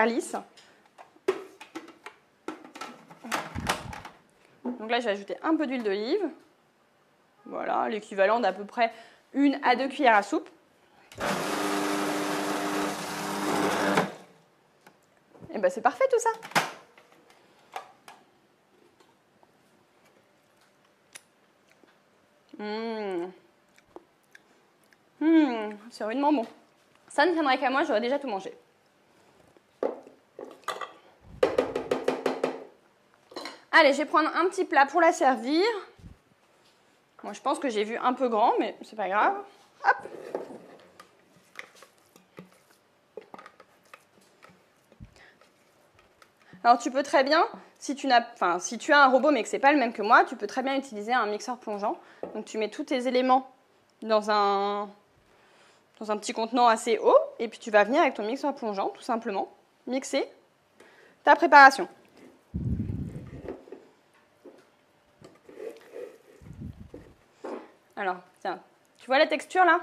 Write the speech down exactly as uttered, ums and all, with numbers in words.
Alice. Donc là, j'ai ajouté un peu d'huile d'olive. Voilà, l'équivalent d'à peu près une à deux cuillères à soupe. Et ben c'est parfait tout ça. Mmh. Mmh, c'est rudement bon. Ça ne tiendrait qu'à moi, j'aurais déjà tout mangé. Allez, je vais prendre un petit plat pour la servir. Moi, je pense que j'ai vu un peu grand, mais c'est pas grave. Hop. Alors, tu peux très bien, si tu, n'as, enfin, si tu as un robot mais que ce n'est pas le même que moi, tu peux très bien utiliser un mixeur plongeant. Donc, tu mets tous tes éléments dans un, dans un petit contenant assez haut et puis tu vas venir avec ton mixeur plongeant, tout simplement, mixer ta préparation. Alors, tiens, tu vois la texture là ?